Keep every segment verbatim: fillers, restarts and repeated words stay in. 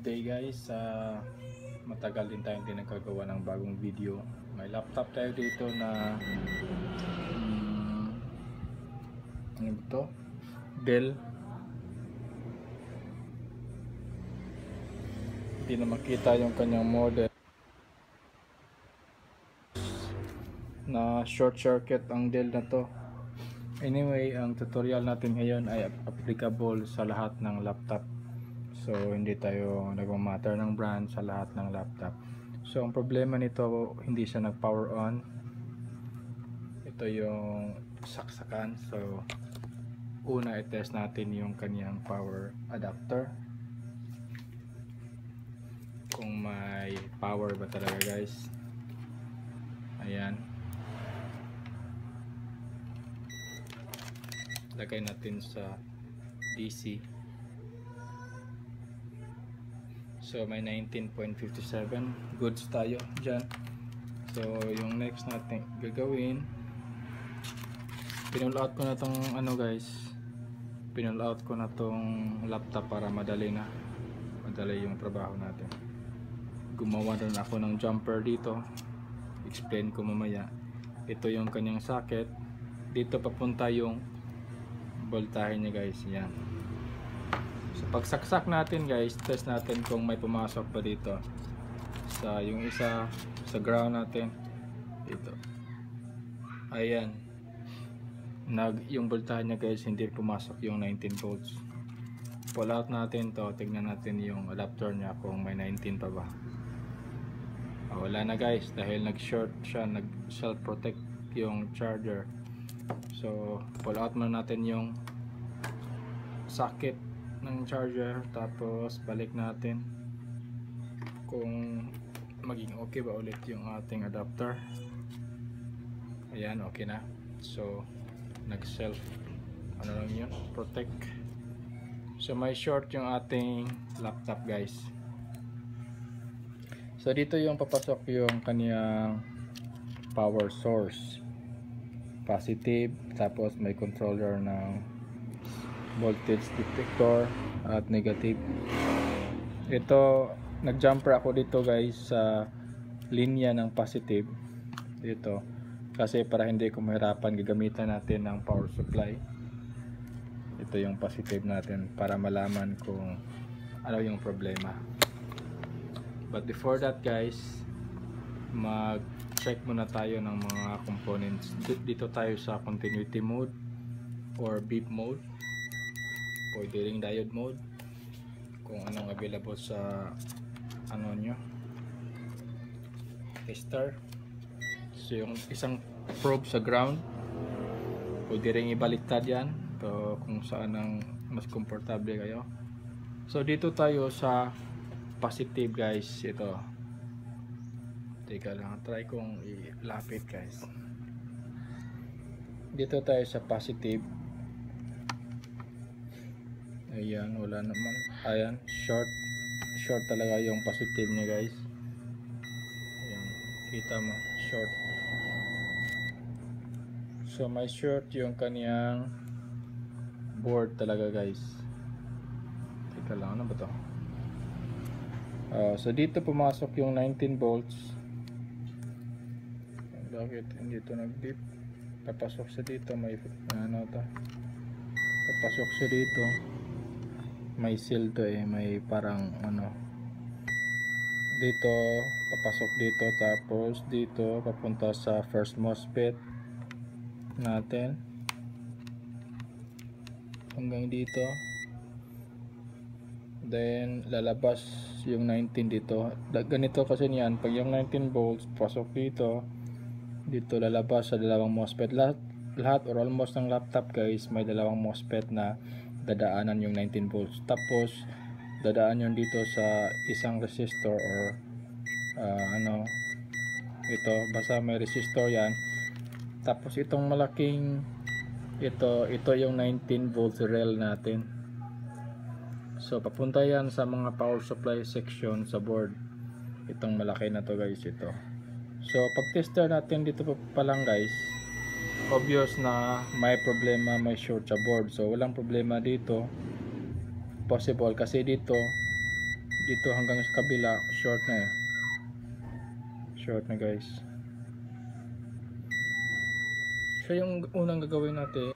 good day guys. Uh, matagal din tayong hindi nagkagawa ng bagong video. May laptop tayo dito na um, ano ito? Dell. Hindi na makita yung kanyang model. Na short circuit ang Dell na to. Anyway, ang tutorial natin ngayon ay applicable sa lahat ng laptop. So, hindi tayo nagmamatter ng brand sa lahat ng laptop. So, ang problema nito, hindi siya nag-power on. Ito yung saksakan. So, una i-test natin yung kanyang power adapter. Kung may power ba talaga guys. Ayan. Lagay natin sa D C. So may nineteen point five seven goods tayo dyan. So yung next natin gagawin, pinull out ko na tong ano guys, pinull out ko na tong laptop para madali na madali yung trabaho natin. Gumawa rin ako ng jumper dito, explain ko mamaya. Ito yung kanyang socket, dito papunta yung voltahe niya guys. Yan. So, pagsaksak natin guys, test natin kung may pumasok pa dito sa yung isa sa ground natin dito. Ayan, nag yung voltahe niya guys, hindi pumasok yung nineteen volts. Pull out natin to, tignan natin yung adapter niya kung may nineteen pa ba. Oh, wala na guys dahil nag short siya, nag self protect yung charger. So pull out muna natin yung socket ng charger, tapos balik natin kung maging okay ba ulit yung ating adapter. Ayan, okay na. So nag self ano lang yun, protect. So may short yung ating laptop guys. So dito yung papasok yung kaniyang power source, positive, tapos may controller ng voltage detector at negative. Ito, nagjumper ako dito guys sa linya ng positive dito kasi para hindi kumahirapan, gagamitan natin ng power supply. Ito yung positive natin para malaman kung ano yung problema. But before that guys, mag check muna tayo ng mga components. Dito tayo sa continuity mode or beep mode, pwede ring diode mode, kung anong available sa ano nyo tester. So yung isang probe sa ground, pwede ring ibaliktad yan to kung saan ang mas komportable kayo. So dito tayo sa positive guys. Ito, teka lang, try kong ilapit guys. Dito tayo sa positive. Ayan, wala naman. Ayan, short short talaga yung positive niya guys. Ayan, kita mo, short. So may short yung kaniyang board talaga guys. Teka lang, ano ba to? Uh, so dito pumasok yung nineteen volts. Bakit hindi ito nag-dip? Papasok sa dito, may ano to, papasok sa dito, may seal to eh, may parang ano dito, papasok dito, tapos dito papunta sa first MOSFET natin hanggang dito, then lalabas yung nineteen dito. Ganito kasi niyan, pag yung nineteen volts pasok dito, dito lalabas sa dalawang MOSFET. Lahat, lahat or almost ng laptop guys, may dalawang MOSFET na dadaanan yung nineteen volts, tapos dadaan yun dito sa isang resistor or uh, ano ito, basta may resistor yan. Tapos itong malaking ito, ito yung nineteen volts rail natin. So papunta yan sa mga power supply section sa board, itong malaki na to guys, ito. So pag tester natin dito pa lang guys, obvious na may problema, may short sa board. So walang problema dito, possible kasi dito dito hanggang sa kabila, short na eh. Short na guys. So yung unang gagawin natin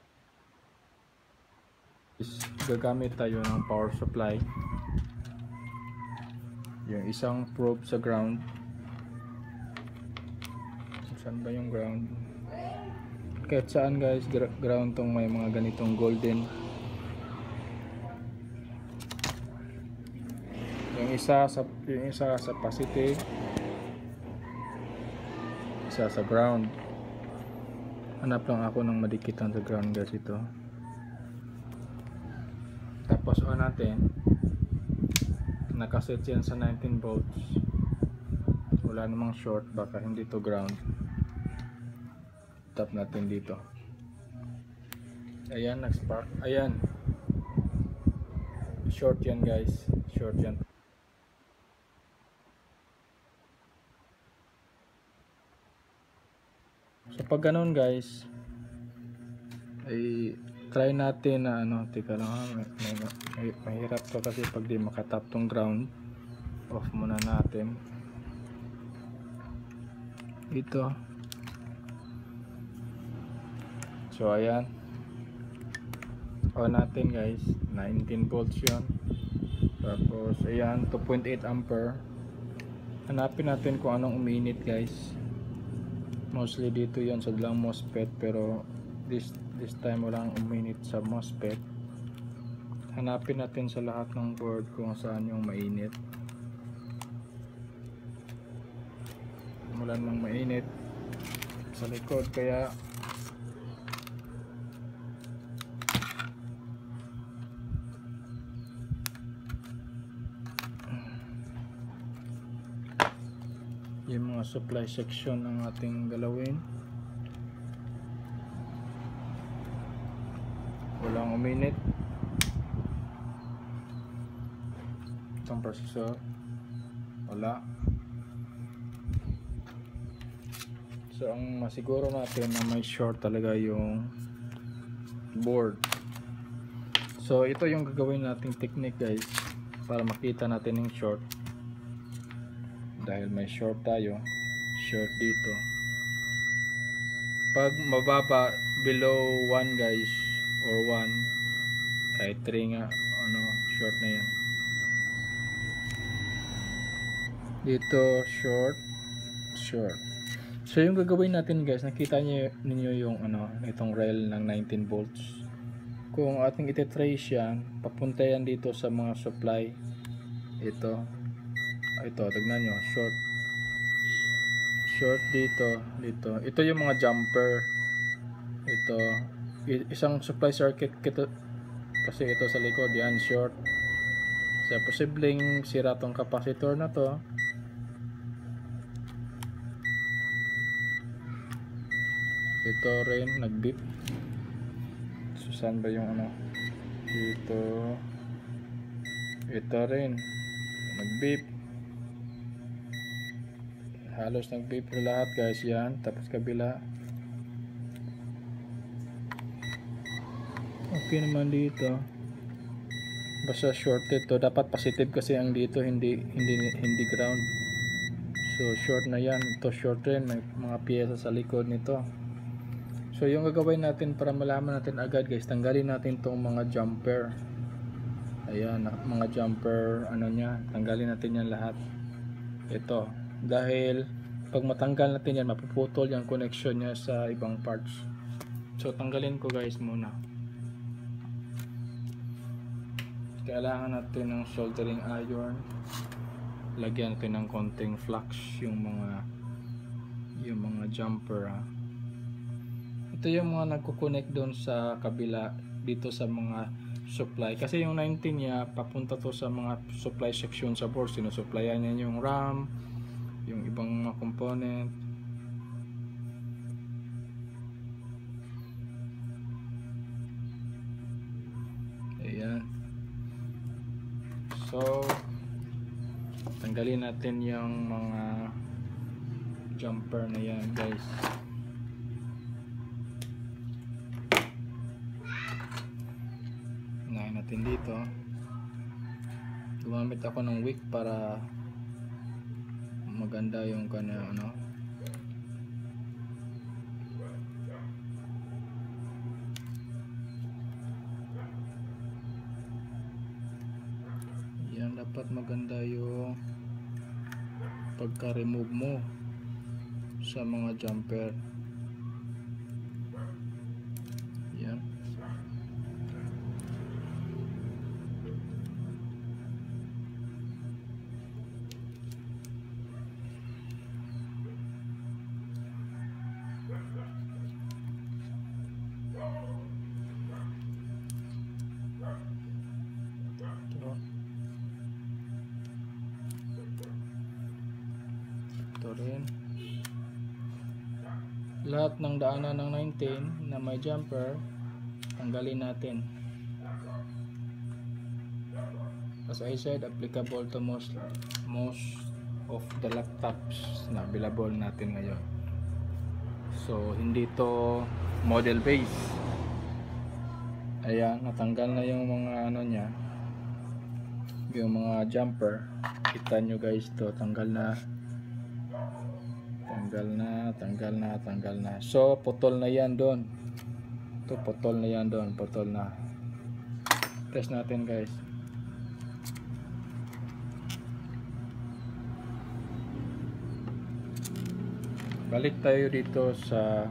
is gagamit tayo ng power supply. Yung isang probe sa ground. Saan ba yung ground? Kahit saan guys, ground tong may mga ganitong golden. Yung isa sa, yung isa sa positive, isa sa ground. Hanap lang ako ng madikitan sa ground guys ito. Tapos on natin, nakaset yan sa nineteen volts. Wala namang short, baka hindi to ground. Tap natin dito. Ayan, nag-spark. Ayan. Short yan guys. Short yan. So pag ganun guys, ay try natin na ano, tika lang ha, may, may, may, mahirap to kasi pag di makatap tong ground. Off muna natin. Ito. So ayan, on natin guys, nineteen volts yun. Tapos ayan, two point eight ampere. Hanapin natin kung anong umiinit guys. Mostly dito yun sa lang MOSFET, pero this this time walang umiinit sa MOSFET. Hanapin natin sa lahat ng board kung saan yung mainit. Mulan ng mainit sa likod, kaya yung mga supply section ang ating galawin. Walang uminit. Itong processor, wala. So ang masiguro natin na may short talaga yung board. So ito yung gagawin nating technique guys, para makita natin yung short. Dahil may short tayo, short dito. Pag mababa below one guys, or one, kahit three nga, ano, short na yan. Dito, short, short. So yung gagawin natin guys, nakita nyo, ninyo yung ano, itong rail ng nineteen volts. Kung ating itetrace yan, papunta yan dito sa mga supply. Ito. Ito, tignan nyo, short short dito, dito. Ito yung mga jumper. Ito, isang supply circuit kito, kasi ito sa likod, yan, short. So, posibleng sira tong capacitor na to. Ito rin, nag-beep. So, saan ba yung ano? Ito. Ito rin, nag-beep. Halos nag-beep lahat guys, yan. Tapos kabila, okay naman dito. Basta short ito, dapat positive kasi ang dito, hindi hindi hindi ground. So short na yan. Ito short rin, may mga piyesa sa likod nito. So yung gagawin natin para malaman natin agad guys, tanggalin natin tong mga jumper. Ayan, mga jumper, ano nya, tanggalin natin yan lahat. Ito, dahil pag matanggal natin yan, mapuputol yung connection nya sa ibang parts. So tanggalin ko guys muna. Kailangan natin ng soldering iron. Lagyan natin ng konting flux yung mga yung mga jumper ha. Ito yung mga nagko-connect doon sa kabila dito sa mga supply, kasi yung nineteen nya papunta to sa mga supply section sa board. Sinusupplyan niya yung RAM, yung ibang mga component. Ayan. So tanggalin natin yung mga jumper na yan guys. Unahin natin dito. Ito Gumamit ako ng wick para maganda yung kanya ano. Yan, dapat maganda yung pagka-remove mo sa mga jumper. Yan. Rin. Lahat ng daanan ng nineteen na may jumper tanggalin natin. As I said, applicable to most most of the laptops na available natin ngayon. So hindi to model base. Ayan, natanggal na yung mga ano niya, yung mga jumper. Kita nyo guys, to tanggal na tanggal na, tanggal na, tanggal na. So, putol na yan doon. Ito, putol na yan doon. Putol na. Test natin guys. Balik tayo dito sa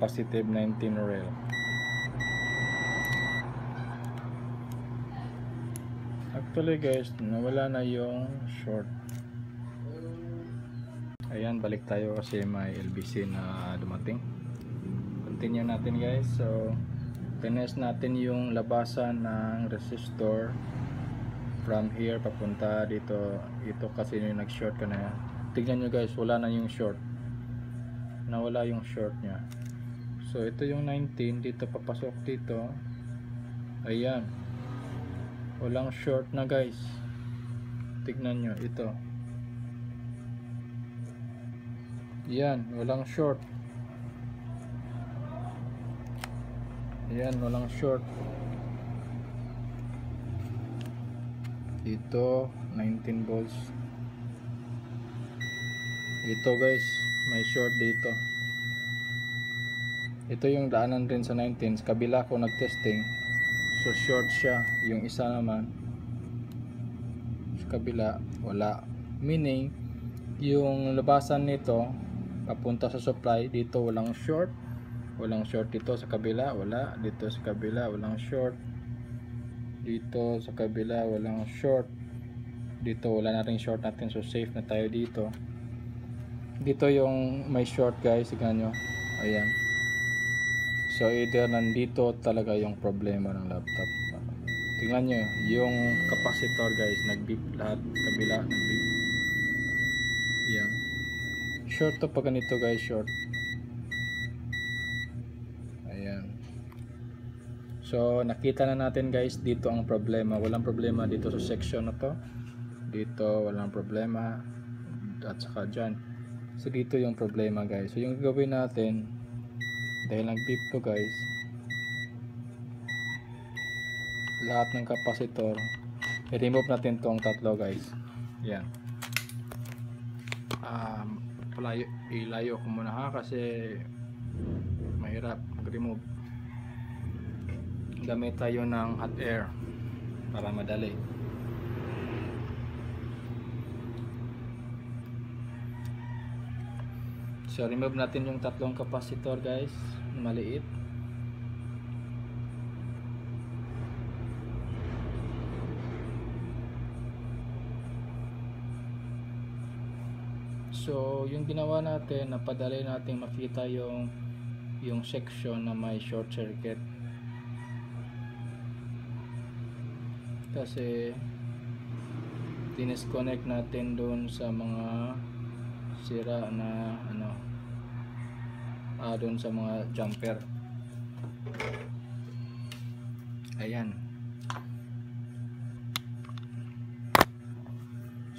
positive nineteen rail. Actually guys, nawala na yung short. Ayan, balik tayo kasi may L B C na dumating. Continue natin guys. So, finish natin yung labasan ng resistor from here papunta dito. Ito kasi yung nag-short ka na. Tignan nyo guys, wala na yung short. Nawala yung short nya. So, ito yung nineteen. Dito papasok dito. Ayan. Walang short na guys. Tignan nyo, ito. Yan, walang short. Yan, walang short. Ito, nineteen volts. Ito guys, may short dito. Ito yung daanan rin sa nineteen. Sa kabila ko nagtesting. So short siya. Yung isa naman, sa kabila, wala. Meaning, yung labasan nito papunta sa supply, dito walang short, walang short dito sa kabila, wala dito sa kabila, walang short dito sa kabila, walang short dito, wala na rin short natin, so safe na tayo dito. Dito yung may short guys, tignan nyo, ayan. So either nandito talaga yung problema ng laptop. Tignan nyo yung capacitor guys, nag-beep lahat, kabila nag-beep. Ayan, short to pag ganito guys, short. Ayan. So nakita na natin guys dito ang problema. Walang problema dito sa section na to. Dito walang problema. At saka dyan. So dito yung problema guys. So yung gagawin natin, dahil nag-beep to guys, lahat ng kapasitor, i-remove natin tong tatlo guys. Ayan. Um, palayo, ilayo ko muna ha kasi mahirap mag-remove. Gamit tayo ng hot air para madali. So remove natin yung tatlong kapasitor guys, maliit. So, yung ginawa natin, napadali natin makita yung yung section na may short circuit. Kasi dinisconnect natin doon sa mga sira na ano, ah, doon sa mga jumper. Ayan.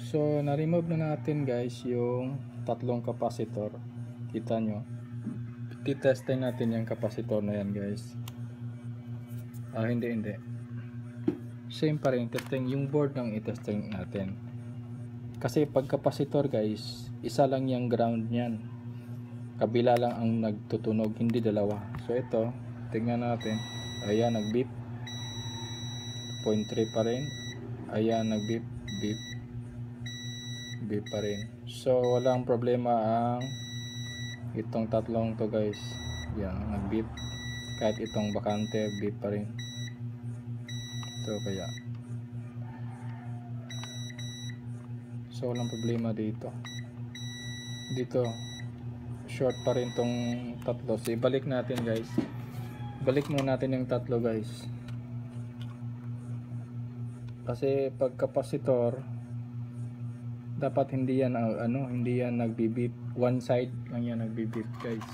So, na-remove na natin guys yung tatlong kapasitor. Kita nyo. Titesting natin yung kapasitor na yan guys. Ah, hindi, hindi. same pa rin testing yung board ng i-testing natin. Kasi pag kapasitor guys, isa lang yung ground nyan, kabila lang ang nagtutunog, hindi dalawa. So ito, tingnan natin, ayan nagbeep, zero point three pa rin, ayan nagbeep, beep beep pa rin. So walang problema ang itong tatlong to guys, yan nagbeep, kahit itong bakante beep pa rin. So kaya so walang problema dito. Dito short pa rin tong tatlo. So ibalik natin guys, balik muna natin yung tatlo guys, kasi pag kapasitor dapat hindi yan ano, hindi yan nagbibip, one side lang yan nagbibip guys.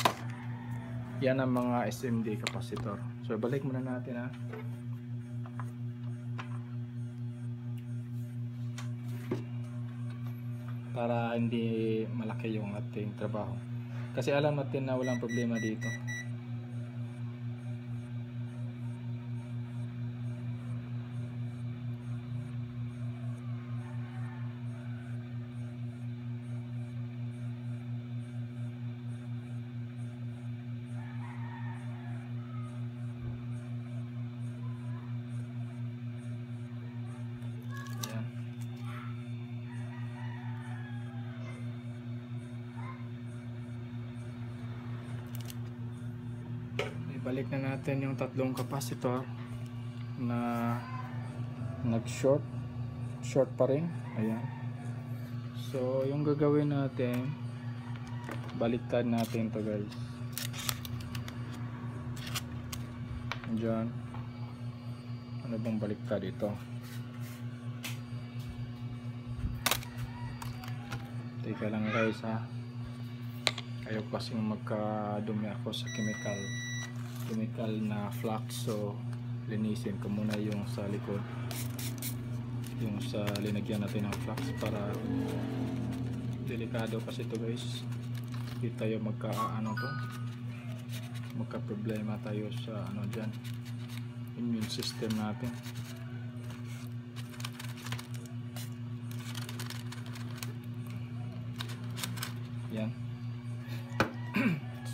Yan ang mga S M D kapasitor. So balik muna natin ha. Para hindi malaki yung ating trabaho, kasi alam natin na walang problema dito. Balik na natin yung tatlong kapasitor na nag-short, short pa rin, ayan. So yung gagawin natin, baliktad natin to guys. Diyan, ano bang baliktad ito? Teka lang guys ha, ayaw kasing magkadumi ako sa chemical chemical na flux. So linisin ko muna yung sa likod, yung sa linagyan natin ng flux, para delikado kasi to guys, hindi tayo magka ano to, magka problema tayo sa ano dyan, immune system natin. Yan.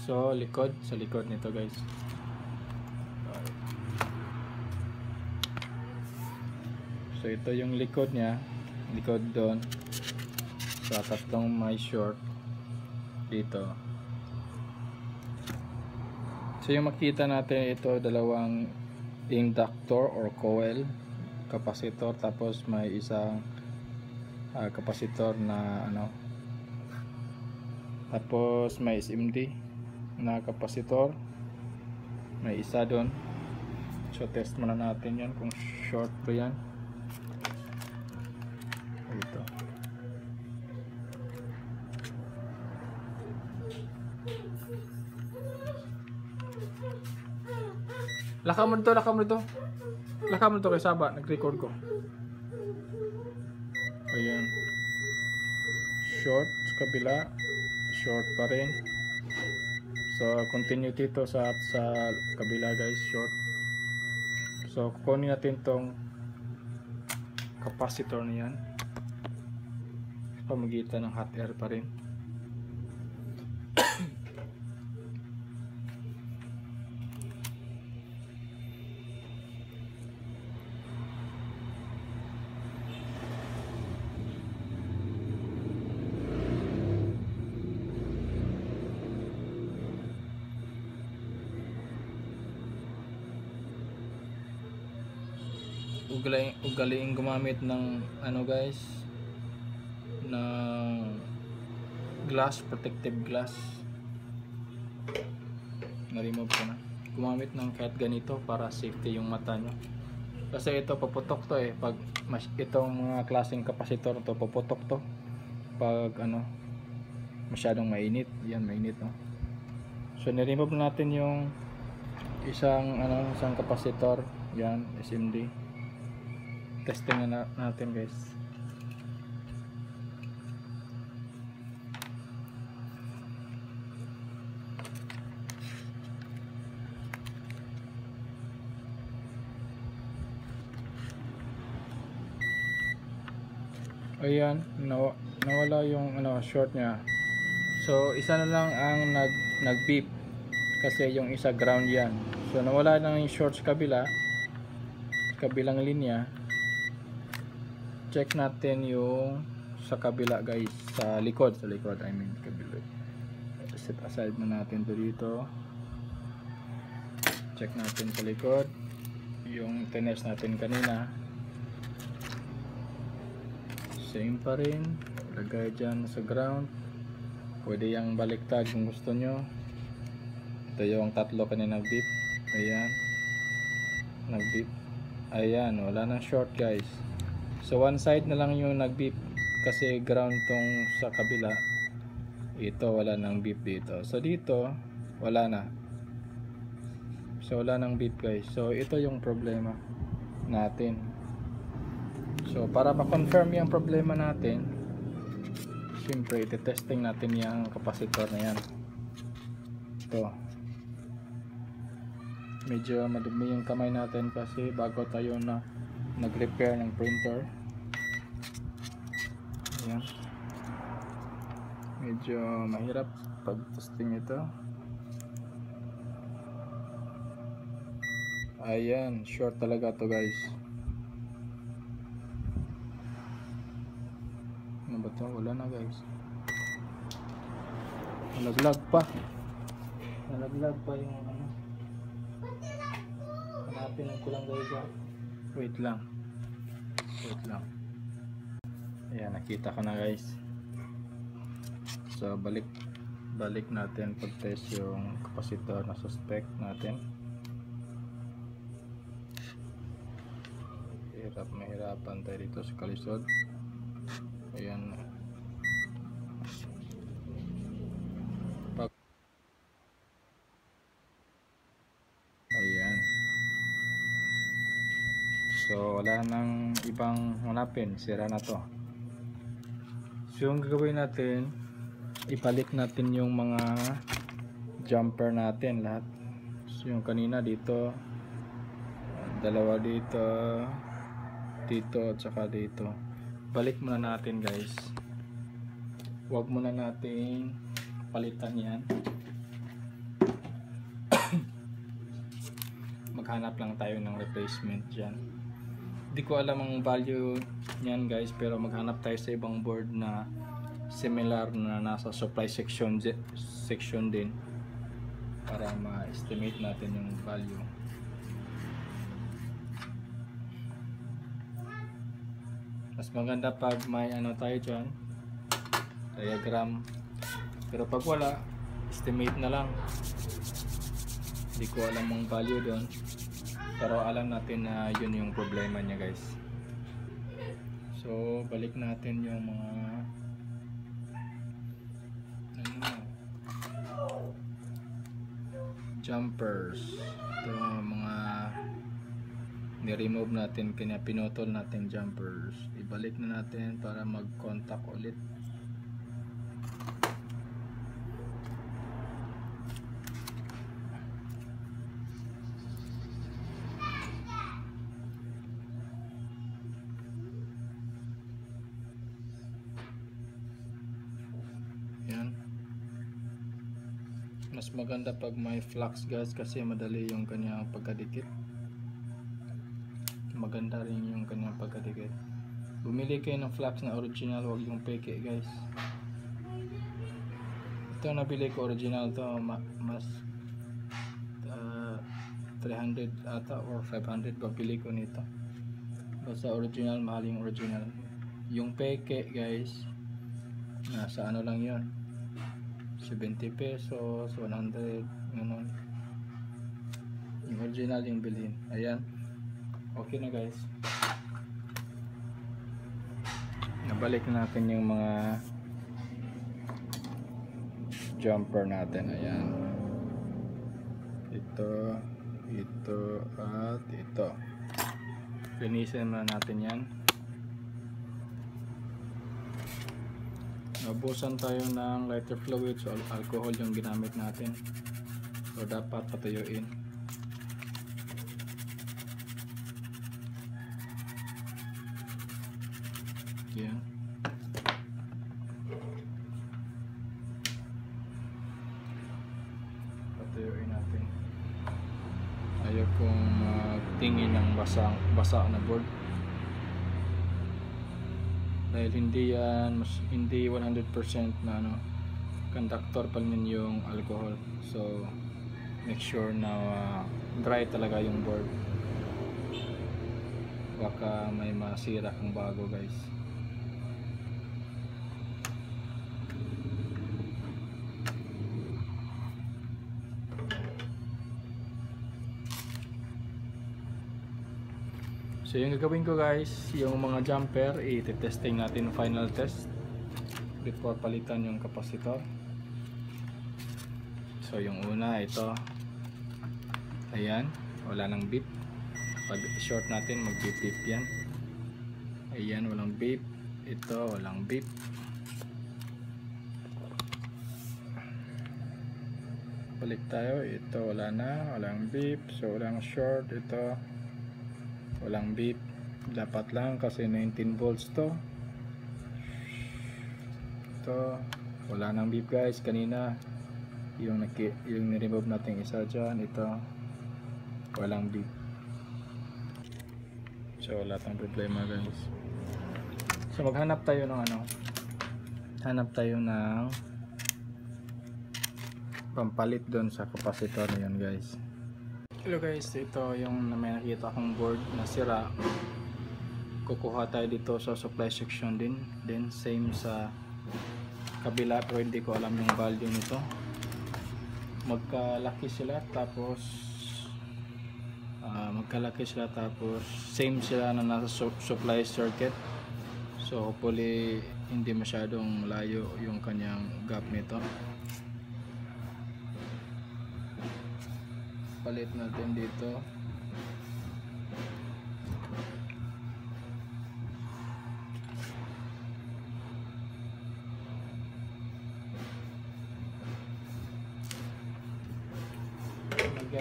So likod, sa likod nito guys, so ito yung likod nya, likod doon sa tatlong may short dito. So yung makita natin ito, dalawang inductor or coil kapasitor, tapos may isang uh, kapasitor na ano, tapos may S M D na kapasitor, may isa doon. So test muna natin yan kung short ba yan. Ito. Lakam mo dito, lakam mo dito. Lakam mo dito kay Saba, nag-record ko. Ayan. Short, sa kabila. Short pa rin. So continue dito sa, sa kabila guys, short. So kukunin natin tong capacitor niyan, pamagitan ng hot air pa rin. Ugaling, ugaling gumamit ng ano guys, na glass, protective glass. Na-remove ko na. Gumamit ng kahit ganito para safety yung mata nyo, kasi ito paputok to eh. Pag mas, itong mga klaseng kapasitor to paputok to pag ano, masyadong mainit. Yan, mainit no. So na-remove natin yung isang ano, isang kapasitor. Yan, S M D. Testing na natin guys. Ayan, naw nawala yung ano, short niya. So isa na lang ang nag nag-beep kasi yung isa ground yan. So nawala na yung short sa kabila, kabilang linya. Check natin yung sa kabila guys, sa likod, sa likod I mean kabila. Set aside na natin to dito. Check natin sa likod yung tenest natin kanina. Same pa rin, lagay dyan sa ground. Pwede yung baliktad kung gusto nyo. Ito yung tatlo kanina nag-beep. Ayan, nag-beep. Ayan, wala nang short guys. So one side na lang yung nag-beep kasi ground tong sa kabila. Ito wala nang beep dito. So dito wala na. So wala nang beep guys. So ito yung problema natin. So para ma-confirm yung problema natin, siyempre iti-testing natin yung kapasitor na yan. Ito. Medyo madumi yung kamay natin kasi bago tayo na nag-repair ng printer. Ayan. Medyo mahirap pag-testing ito. Ayan, short talaga to guys. Ano ba ito? Wala na guys. Nalaglag pa. Nalaglag pa yung ano. Hanapin ang kulang guys. Wait lang. Wait lang. Ayan, nakita ko na guys. So balik balik natin pag-test yung kapasitor na suspect natin. Hirap mahirapan tayo dito sa kalisod. Ayan. Pag Ayan. So wala nang ibang hanapin, sira na to. So yung gagawin natin, ibalik natin yung mga jumper natin lahat. So yung kanina dito, dalawa dito, dito at saka dito. Balik muna natin guys, huwag muna natin palitan yan. Maghanap lang tayo ng replacement dyan. Hindi ko alam ang value nyan guys, pero maghanap tayo sa ibang board na similar na nasa supply section section din para ma-estimate natin yung value. Mas maganda pag may ano tayo dyan, diagram, pero pag wala, estimate na lang. Hindi ko alam ang value doon, pero alam natin na yun yung problema niya guys. So balik natin yung mga ano, jumpers. Ito mga ni-remove natin, kaya pinutol natin jumpers. Ibalik na natin para mag-contact ulit. Yan. Mas maganda pag may flux guys kasi madali yung kanyang pagkadikit. Maganda rin yung kanyang pagkadikit. Bumili kayo ng flax na original, wag yung peke guys. Ito nabili ko original to, mas uh, three hundred ata or five hundred babili ko nito. Basta original, mahal yung original. Yung peke guys, nasa ano lang yun, seventy pesos, one hundred, ganun. Yung original yung bilhin. Ayan. Okay na guys, nabalik natin yung mga jumper natin. Ayan, ito, ito at ito. Linisin na natin yan. Nabusan tayo ng lighter fluid, so alcohol yung ginamit natin, so dapat patuyuin. Yeah. pwede akong magtingin ng basa, basa na board dahil hindi yan mas, hindi one hundred percent na ano, conductor pa rin yung alcohol, so make sure na uh, dry talaga yung board, baka may masira kang bago guys. So yung gagawin ko guys, yung mga jumper i-testing natin, final test before palitan yung kapasitor. So yung una ito, ayan, wala nang beep. Pag short natin mag beep beep yan. Ayan, walang beep. Ito walang beep. Balik tayo, ito wala na, walang beep. So walang short, ito walang beep, dapat lang kasi nineteen volts to. Ito wala nang beep guys, kanina yung, yung ni-remove natin isa dyan, ito walang beep, so wala tang problema guys. So maghanap tayo ng ano, hanap tayo ng pampalit doon sa kapasitor na yun guys. Hello guys, ito yung may nakita akong board na sira. Kukuha tayo dito sa supply section din, then same sa kabila, pero hindi ko alam yung value nito. Magkalaki sila tapos uh, magkalaki sila tapos same sila na nasa su supply circuit, so hopefully hindi masyadong layo yung kanyang gap nito. Palit natin dito. Lagyan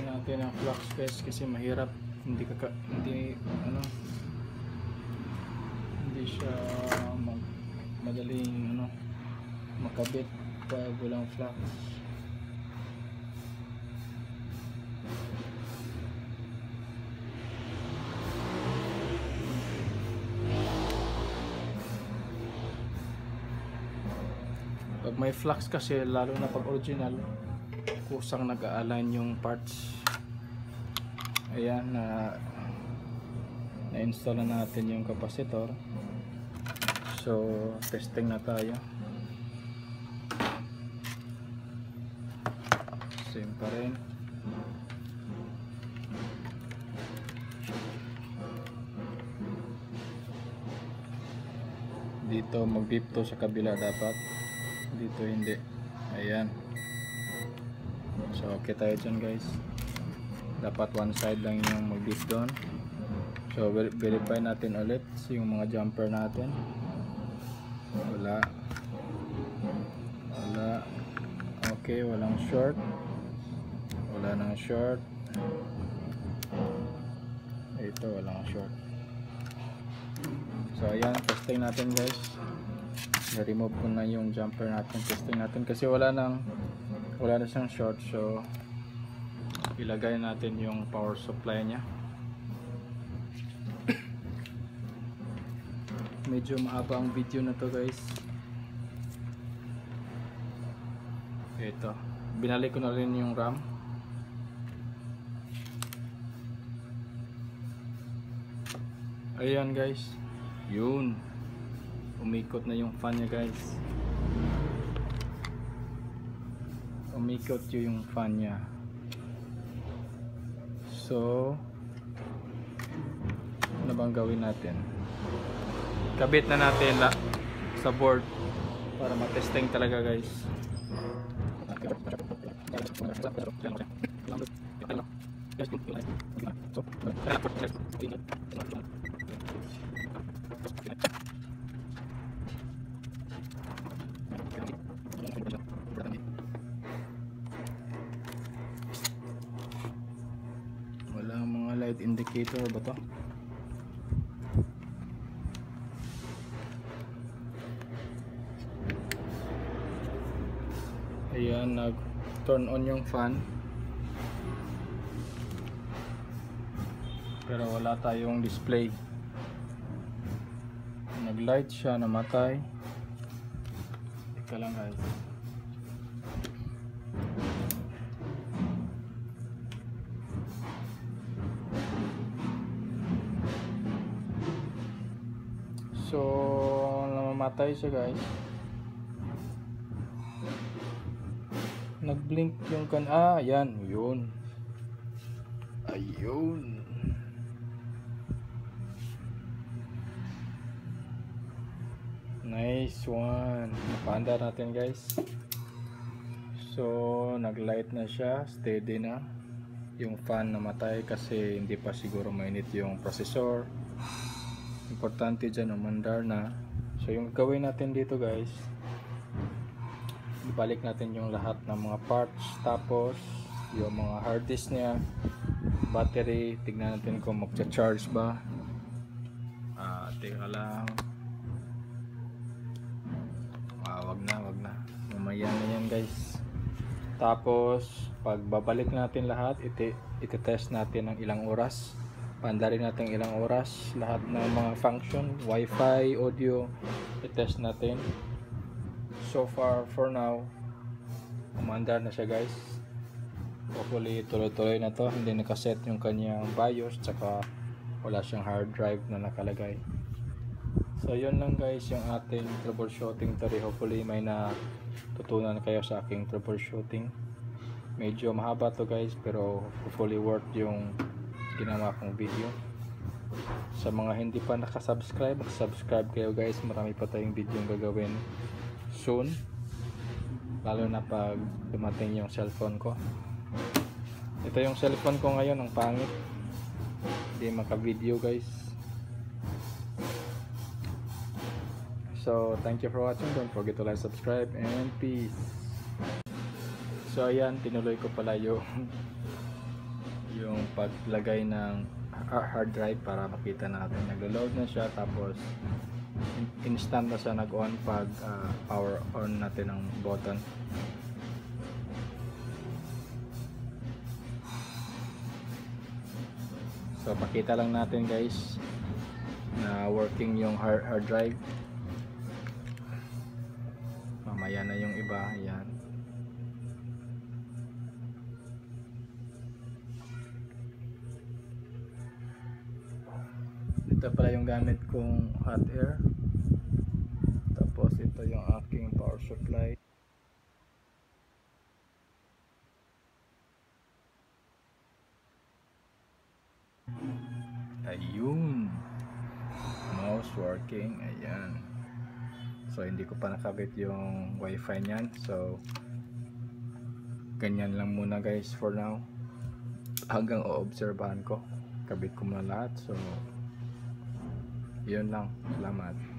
natin ang flux paste kasi mahirap, hindi kaka hindi ano hindi siya mag, madaling ano makabit pag walang flux. Pag may flux kasi, lalo na pag original, kusang nag-a-align yung parts. Ayan, na na-install na natin yung kapasitor, so testing na tayo. Same pa rin. Dito mag-beep to sa kabila dapat, dito hindi. Ayan, so okay tayo dyan guys, dapat one side lang yung mag beep doon. So verify natin ulit yung mga jumper natin, wala wala okay, walang short, wala nang short, ito walang short. So ayan, testing natin guys, na-remove ko na yung jumper natin, testing natin kasi wala nang wala na siyang short, so ilagay natin yung power supply niya. Medyo mahaba ang video na to guys. Ito, binalik ko na rin yung RAM. Ayan guys, yun, umikot na yung fan niya guys, umikot yung fan niya. So ano bang gawin natin? Kabit na natin la sa board para matesting talaga guys. Indicator ba to? Ayan, nag turn on yung fan. pero wala tayong display. Naglight siya, namatay. Teka lang guys. So, namatay siya guys. Nag-blink yung kan, ah, yan, yun. Ayun. Nice one. Napanda natin guys. So, nag-light na siya, steady na. Yung fan namatay kasi hindi pa siguro mainit yung processor. Importante dyan, umandar na. So, yung gawin natin dito guys, ibalik natin yung lahat ng mga parts, tapos yung mga hard disk niya, battery, tignan natin kung magcha-charge ba. Ah, teka lang. Ah, wag na, wag na. Mamaya na yan, guys. Tapos, pagbabalik natin lahat, iti iti-test natin ng ilang oras. Paandarin natin ilang oras, lahat ng mga function, Wi-Fi, audio, i-test natin. So far, for now, umandar na siya guys. Hopefully, tuloy-tuloy na to. Hindi nakaset yung kanyang BIOS, tsaka wala siyang hard drive na nakalagay. So, yun lang guys, yung ating troubleshooting today. Hopefully, may natutunan kayo sa aking troubleshooting. Medyo mahaba to guys, pero hopefully worth yung ginawa kong video. Sa mga hindi pa nakasubscribe, subscribe kayo guys. Marami pa tayong video yung gagawin soon, lalo na pag dumating yung cellphone ko. Ito yung cellphone ko ngayon, ang pangit, hindi maka video guys. So thank you for watching, don't forget to like, subscribe, and peace. So ayan, tinuloy ko pala yung yung paglagay ng hard drive para makita natin naglo-load na siya, tapos instant na siya nag-on pag uh, power on natin ang button. So pakita lang natin guys na working yung hard, hard drive. Mamaya na yung iba. Ayan. Ito pala yung gamit kong hot air. Tapos ito yung aking power supply. Ayun. Mouse working. Ayan. So hindi ko pa nakabit yung Wi-Fi niyan. So ganyan lang muna guys for now. Hanggang o-obserbahan ko. Kabit ko muna lahat. So yun lang. Salamat.